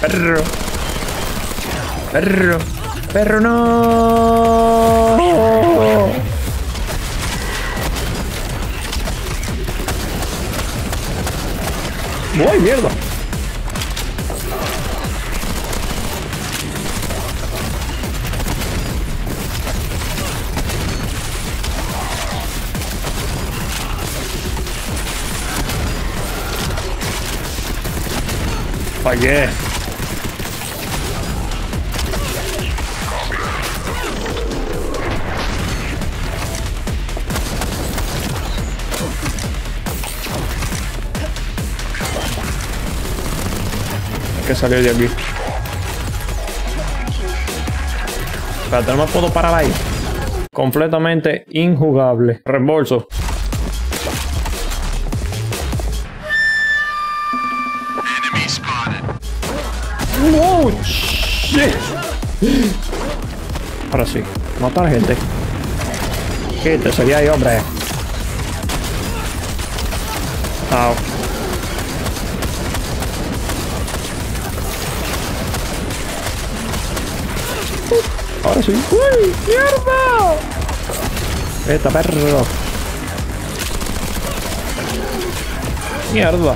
Perro. Perro. Perro, no. ¡Voy, mierda! Fallé. Que salió de aquí. Espérate, no me puedo parar ahí. Completamente injugable. Reembolso. ¡Oh, shit! Ahora sí, matar gente. Quita, sería ahí, hombre. Au. Ahora sí. ¡Uy, mierda! Esta perro. Mierda.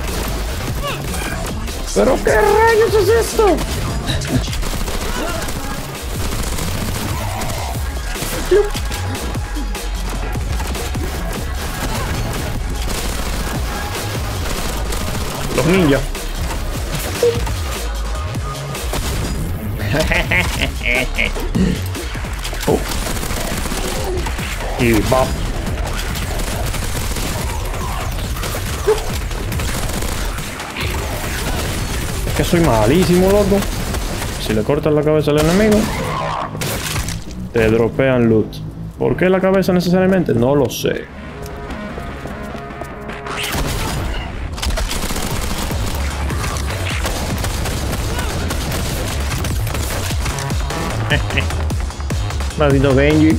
¿Pero qué rayos es esto? Los ninjas. Oh. Y va. Que soy malísimo, loco. Si le cortas la cabeza al enemigo, te dropean loot. ¿Por qué la cabeza necesariamente? No lo sé. Maldito Benji.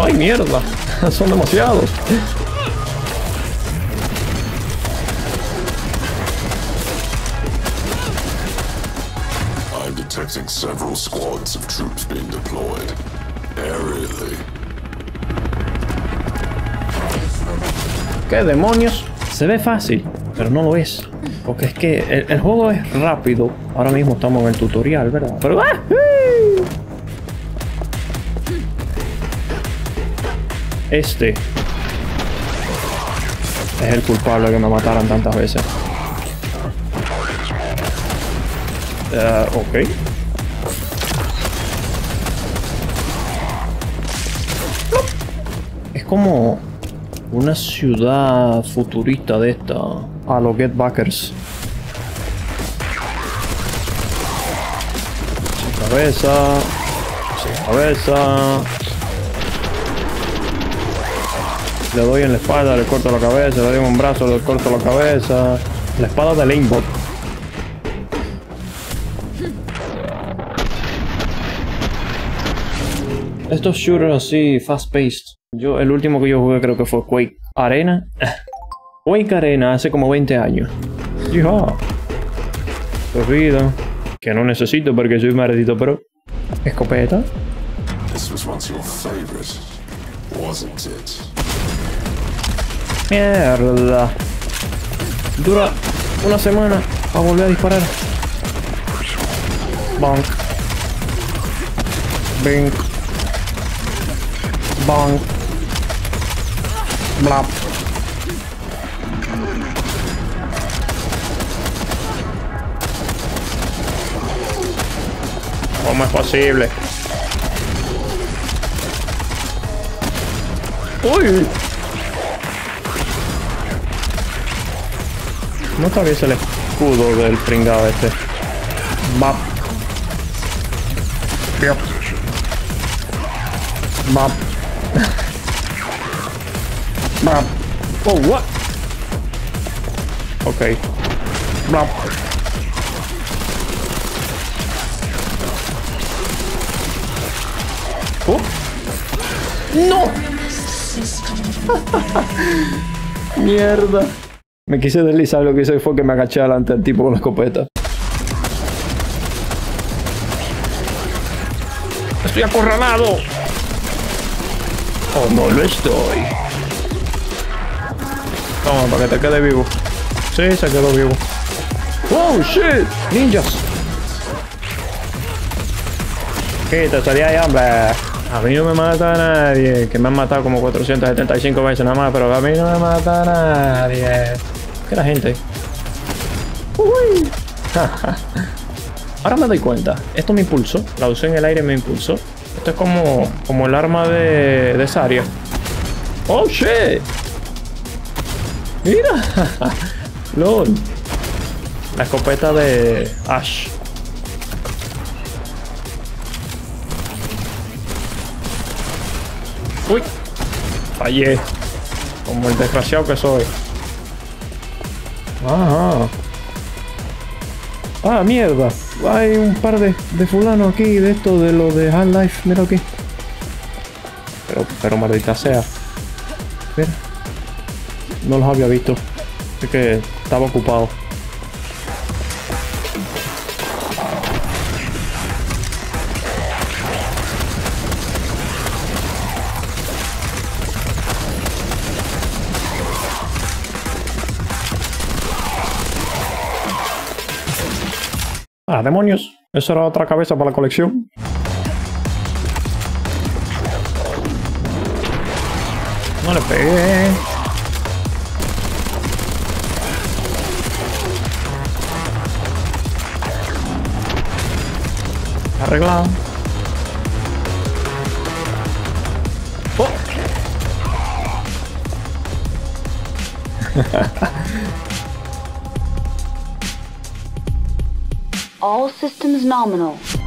¡Ay, mierda! Son demasiados. I'm detecting several squads of troops being deployed aerially. ¿Qué demonios? Se ve fácil, pero no lo es. Porque es que el juego es rápido. Ahora mismo estamos en el tutorial, ¿verdad? Pero ¡ah! Este es el culpable que me mataran tantas veces. Ok. Es como una ciudad futurista de esta. A los Get Backers. Sin cabeza. Sin cabeza. Le doy en la espalda, le corto la cabeza, le doy en un brazo, le corto la cabeza. La espada del aimbot. Estos shooters así, fast paced. Yo, el último que yo jugué creo que fue Quake Arena. Quake Arena hace como 20 años. ¡Hija! Corrida. Que no necesito porque soy maldito pro. Escopeta. This was once your favorite, wasn't it? Mierda. Dura una semana para volver a disparar. Bonk. Bing. Bonk. Blap. ¿Cómo es posible? Uy. No atraviesa el escudo del pringado este. Bap. Bap. Bap. Oh, what? Ok. Bap. Oh. ¡No! Mierda. Me quise deslizar, lo que hice fue que me agaché delante del tipo con la escopeta. ¡Estoy acorralado! ¡Oh, no lo estoy! Toma, para que te quede vivo. Sí, se quedó vivo. ¡Oh, shit! ¡Ninjas! ¿Qué? Te salía de hambre. A mí no me mata a nadie. Que me han matado como 475 veces nada más, pero a mí no me mata a nadie. ¿Qué la gente? ¡Uy! Ahora me doy cuenta, esto me impulsó, la usé en el aire y me impulsó. Esto es como el arma de Zarya. ¡Oh, shit! ¡Mira! ¡Lol! La escopeta de Ash. ¡Uy! Fallé. Como el desgraciado que soy. ¡Ajá! ¡Ah, mierda! Hay un par de fulanos aquí, de esto, de lo de Half-Life, mira aquí. Pero maldita sea. Mira. No los había visto. Así que estaba ocupado. ¡Ah, demonios! Eso era otra cabeza para la colección. No le pegué. Arreglado. ¡Oh! All systems nominal.